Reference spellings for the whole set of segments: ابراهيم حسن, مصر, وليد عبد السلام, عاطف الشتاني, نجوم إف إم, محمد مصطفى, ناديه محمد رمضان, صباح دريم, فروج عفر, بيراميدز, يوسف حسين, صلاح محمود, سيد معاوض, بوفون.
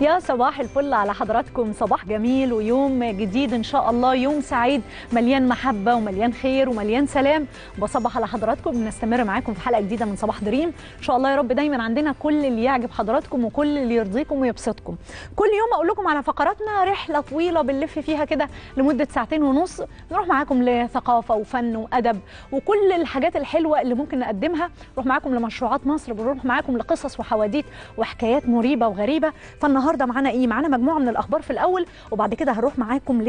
يا صباح الفل على حضراتكم، صباح جميل ويوم جديد ان شاء الله، يوم سعيد مليان محبه ومليان خير ومليان سلام. بصبح على حضراتكم، بنستمر معاكم في حلقه جديده من صباح دريم ان شاء الله. يا رب دايما عندنا كل اللي يعجب حضراتكم وكل اللي يرضيكم ويبسطكم. كل يوم اقول لكم على فقراتنا رحله طويله بنلف فيها كده لمده ساعتين ونص، نروح معاكم لثقافه وفن وادب وكل الحاجات الحلوه اللي ممكن نقدمها، نروح معاكم لمشروعات مصر، بنروح معاكم لقصص وحواديت وحكايات مريبه وغريبه. فالنهارده معانا ايه؟ معانا مجموعه من الاخبار في الاول، وبعد كده هروح معاكم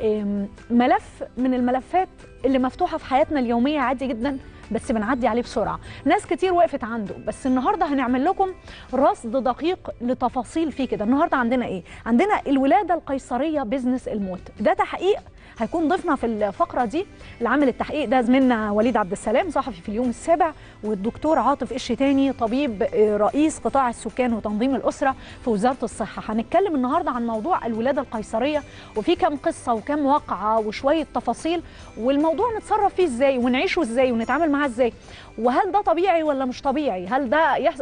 لملف من الملفات اللي مفتوحه في حياتنا اليوميه عادي جدا بس بنعدي عليه بسرعه، ناس كتير وقفت عنده، بس النهارده هنعمل لكم رصد دقيق لتفاصيل فيه كده. النهارده عندنا ايه؟ عندنا الولاده القيصريه بزنس الموت، ده تحقيق هيكون ضيفنا في الفقره دي. اللي عامل التحقيق ده زميلنا وليد عبد السلام صحفي في اليوم السابع، والدكتور عاطف الشتاني طبيب رئيس قطاع السكان وتنظيم الاسره في وزاره الصحه. هنتكلم النهارده عن موضوع الولاده القيصريه، وفي كام قصه وكام واقعه وشويه تفاصيل، والموضوع نتصرف فيه ازاي ونعيشه ازاي ونتعامل معاه ازاي، وهل ده طبيعي ولا مش طبيعي، هل ده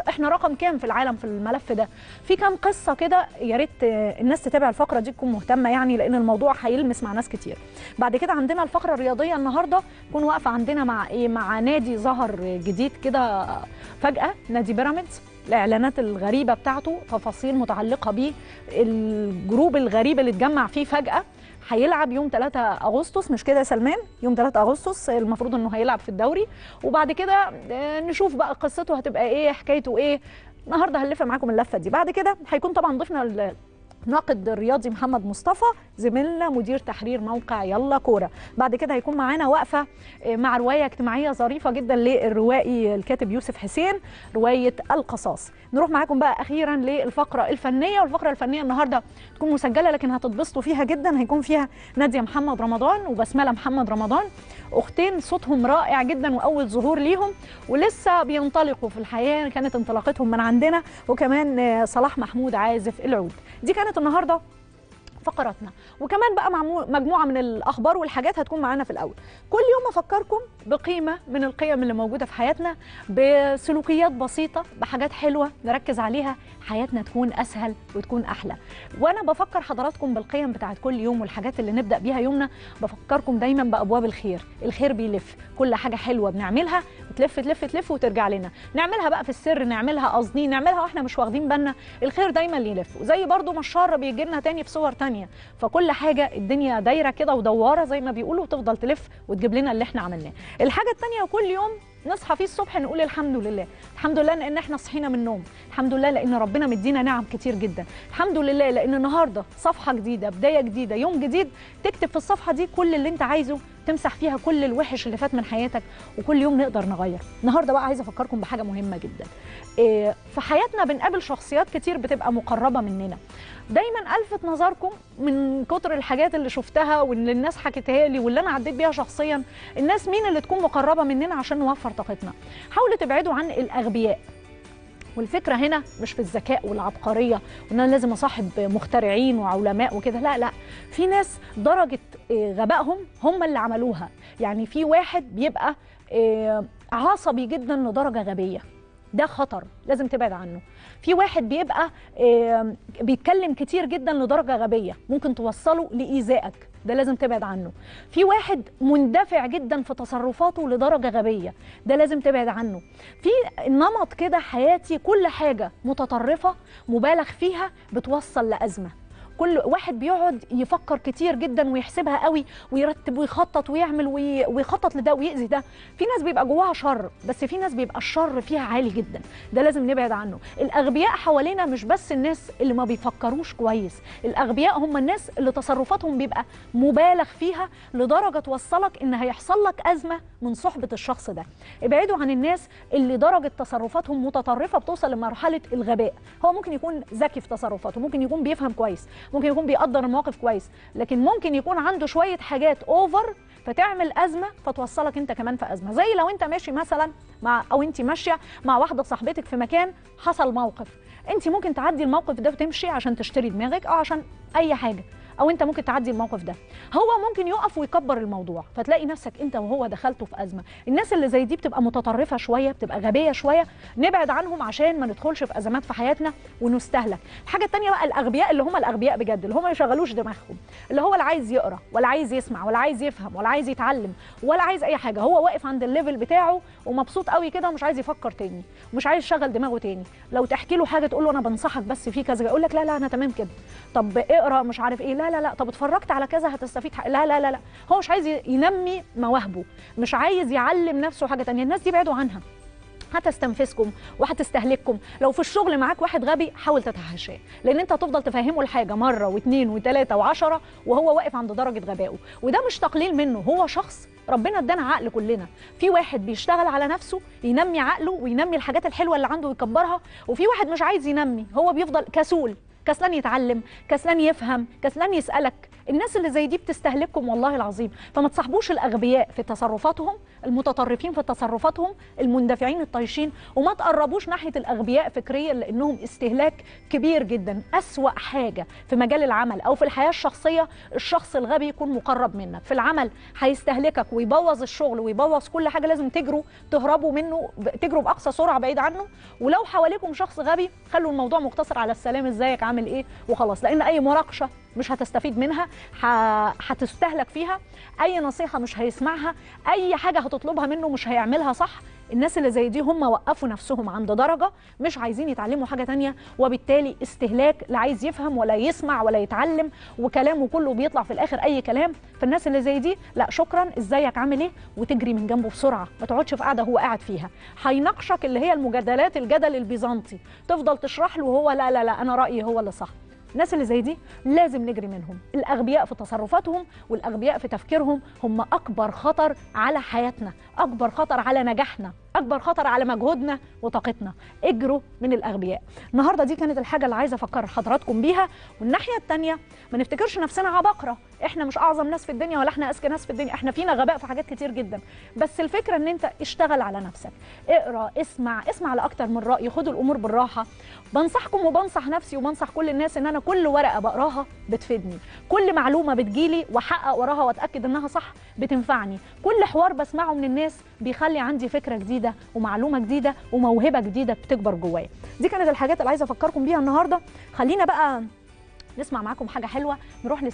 احنا رقم كام في العالم في الملف ده، في كام قصه كده. يا ريت الناس تتابع الفقره دي تكون مهتمه يعني، لان الموضوع هيلمس مع ناس كتير. بعد كده عندنا الفقره الرياضيه النهارده، تكون واقفه عندنا مع نادي ظهر جديد كده فجاه، نادي بيراميدز، الاعلانات الغريبه بتاعته، تفاصيل متعلقه بيه، الجروب الغريب اللي اتجمع فيه فجاه. هيلعب يوم 3 اغسطس مش كده يا سلمان؟ يوم 3 اغسطس المفروض انه هيلعب في الدوري، وبعد كده نشوف بقى قصته هتبقى ايه، حكايته ايه. النهارده هنلف معاكم اللفه دي. بعد كده هيكون طبعا ضيفنا الناقد الرياضي محمد مصطفى، زميلنا مدير تحرير موقع يلا كوره. بعد كده هيكون معانا وقفه مع روايه اجتماعيه ظريفه جدا للروائي الكاتب يوسف حسين، روايه القصاص. نروح معاكم بقى اخيرا للفقره الفنيه، والفقره الفنيه النهارده تكون مسجله لكن هتتبسطوا فيها جدا، هيكون فيها ناديه محمد رمضان وبسمله محمد رمضان، اختين صوتهم رائع جدا واول ظهور ليهم ولسه بينطلقوا في الحياه، كانت انطلاقتهم من عندنا، وكمان صلاح محمود عازف العود. دي كانت النهارده فقراتنا، وكمان بقى مجموعه من الاخبار والحاجات هتكون معانا في الاول. كل يوم افكركم بقيمه من القيم اللي موجوده في حياتنا، بسلوكيات بسيطه، بحاجات حلوه نركز عليها، حياتنا تكون اسهل وتكون احلى. وانا بفكر حضراتكم بالقيم بتاعت كل يوم والحاجات اللي نبدا بيها يومنا، بفكركم دايما بابواب الخير، الخير بيلف، كل حاجه حلوه بنعملها بتلف تلف تلف وترجع لنا، نعملها بقى في السر، نعملها قصدي، نعملها واحنا مش واخدين بالنا، الخير دايما يلف. وزي برضو ما الشر بيجي لنا تاني في صور تانية، فكل حاجه الدنيا دايره كده ودواره زي ما بيقولوا، وتفضل تلف وتجيب لنا اللي احنا عملناه. الحاجه الثانيه، كل يوم نصحى فيه الصبح نقول الحمد لله، الحمد لله لان احنا صحينا من النوم، الحمد لله لان ربنا مدينا نعم كتير جدا، الحمد لله لان النهارده صفحه جديده، بدايه جديده، يوم جديد، تكتب في الصفحه دي كل اللي انت عايزه، تمسح فيها كل الوحش اللي فات من حياتك، وكل يوم نقدر نغير. النهارده بقى عايزه افكركم بحاجه مهمه جدا. في حياتنا بنقابل شخصيات كتير بتبقى مقربه مننا، دايما الفت نظركم من كتر الحاجات اللي شفتها واللي الناس حكتها لي واللي انا عديت بيها شخصيا، الناس مين اللي تكون مقربه مننا عشان نوفر طاقتنا. حاولوا تبعدوا عن الاغبياء، والفكره هنا مش في الذكاء والعبقريه وان انا لازم اصاحب مخترعين وعلماء وكده، لا لا، في ناس درجه غبائهم هم اللي عملوها. يعني في واحد بيبقى عصبي جدا لدرجه غبيه، ده خطر لازم تبعد عنه. في واحد بيبقى بيتكلم كتير جدا لدرجه غبيه ممكن توصله لايذائك، ده لازم تبعد عنه. في واحد مندفع جدا في تصرفاته لدرجه غبيه، ده لازم تبعد عنه. في نمط كده حياتي كل حاجه متطرفه مبالغ فيها بتوصل لازمه، كل واحد بيقعد يفكر كتير جدا ويحسبها قوي ويرتب ويخطط ويعمل ويخطط لده ويأذي ده. في ناس بيبقى جواها شر، بس في ناس بيبقى الشر فيها عالي جدا، ده لازم نبعد عنه. الأغبياء حوالينا مش بس الناس اللي ما بيفكروش كويس، الأغبياء هم الناس اللي تصرفاتهم بيبقى مبالغ فيها لدرجة توصلك إن هيحصل لك أزمة من صحبة الشخص ده. ابعدوا عن الناس اللي درجة تصرفاتهم متطرفة بتوصل لمرحلة الغباء. هو ممكن يكون ذكي في تصرفاته، ممكن يكون بيفهم كويس، ممكن يكون بيقدر المواقف كويس، لكن ممكن يكون عنده شوية حاجات اوفر فتعمل أزمة فتوصلك أنت كمان في أزمة. زي لو أنت ماشي مثلا مع أو أنت ماشية مع واحدة صاحبتك في مكان، حصل موقف، أنت ممكن تعدي الموقف ده وتمشي عشان تشتري دماغك أو عشان أي حاجة، او انت ممكن تعدي الموقف ده. هو ممكن يقف ويكبر الموضوع، فتلاقي نفسك انت وهو دخلته في ازمه. الناس اللي زي دي بتبقى متطرفه شويه، بتبقى غبيه شويه، نبعد عنهم عشان ما ندخلش في ازمات في حياتنا ونستهلك. الحاجه الثانيه بقى الاغبياء، اللي هم الاغبياء بجد، اللي هم ما يشغلوش دماغهم، اللي هو لا عايز يقرا ولا عايز يسمع ولا عايز يفهم ولا عايز يتعلم ولا عايز اي حاجه، هو واقف عند الليفل بتاعه ومبسوط قوي كده ومش عايز يفكر تاني، مش عايز يشغل دماغه تاني. لو تحكي له حاجه تقول له انا بنصحك بس في كذا، يقول لك لا لا انا تمام كده، طب اقرا مش عارف ايه، لا لا لا، طب اتفرجت على كذا هتستفيد، لا لا لا لا. هو مش عايز ينمي مواهبه، مش عايز يعلم نفسه حاجه تانيه. الناس دي ابعدوا عنها، هتستنفذكم وهتستهلككم. لو في الشغل معاك واحد غبي حاول تتحاشاه، لان انت هتفضل تفهمه الحاجه مره واثنين وثلاثه و10 وهو واقف عند درجه غبائه، وده مش تقليل منه، هو شخص ربنا ادانا عقل كلنا. في واحد بيشتغل على نفسه ينمي عقله وينمي الحاجات الحلوه اللي عنده ويكبرها، وفي واحد مش عايز ينمي، هو بيفضل كسول، كسلان يتعلم، كسلان يفهم، كسلان يسألك. الناس اللي زي دي بتستهلككم والله العظيم. فما تصاحبوش الأغبياء في تصرفاتهم، المتطرفين في تصرفاتهم، المندفعين الطايشين، وما تقربوش ناحية الأغبياء فكريا، لأنهم استهلاك كبير جدا. أسوأ حاجة في مجال العمل أو في الحياة الشخصية الشخص الغبي يكون مقرب منك. في العمل هيستهلكك ويبوظ الشغل ويبوظ كل حاجة، لازم تجروا تهربوا منه، تجروا بأقصى سرعة بعيد عنه. ولو حواليكم شخص غبي خلوا الموضوع مقتصر على السلام، ازيك عامل ايه وخلاص، لأن أي مناقشة مش هتستفيد منها، هتستهلك فيها، أي نصيحة مش هيسمعها، أي حاجة هتطلبها منه مش هيعملها صح. الناس اللي زي دي هم وقفوا نفسهم عند درجة مش عايزين يتعلموا حاجة تانية، وبالتالي استهلاك، لا عايز يفهم ولا يسمع ولا يتعلم، وكلامه كله بيطلع في الآخر أي كلام. فالناس اللي زي دي لا شكرا، ازيك عامل ايه، وتجري من جنبه بسرعة، ما تقعدش في قاعدة هو قاعد فيها. هيناقشك اللي هي المجادلات، الجدل البيزنطي، تفضل تشرح له وهو لا لا لا أنا رأيي هو اللي صح. الناس اللي زي دي لازم نجري منهم. الأغبياء في تصرفاتهم والأغبياء في تفكيرهم هم أكبر خطر على حياتنا، أكبر خطر على نجاحنا، أكبر خطر على مجهودنا وطاقتنا. اجروا من الأغبياء. النهاردة دي كانت الحاجة اللي عايزة أفكر حضراتكم بيها. والناحية التانية ما نفتكرش نفسنا عباقرة، إحنا مش أعظم ناس في الدنيا ولا إحنا أذكى ناس في الدنيا، إحنا فينا غباء في حاجات كتير جدا. بس الفكرة إن أنت اشتغل على نفسك، اقرأ، اسمع لأكتر من رأي، خدوا الأمور بالراحة. بنصحكم وبنصح نفسي وبنصح كل الناس إن أنا كل ورقة بقراها بتفيدني، كل معلومة بتجيلي وأحقق وراها وأتأكد إنها صح بتنفعني، كل حوار بسمعه من الناس بيخلي عندي فكرة جديدة ومعلومه جديده وموهبه جديده بتكبر جوايا. دي كانت الحاجات اللي عايزه افكركم بيها النهارده. خلينا بقى نسمع معاكم حاجه حلوه، نروح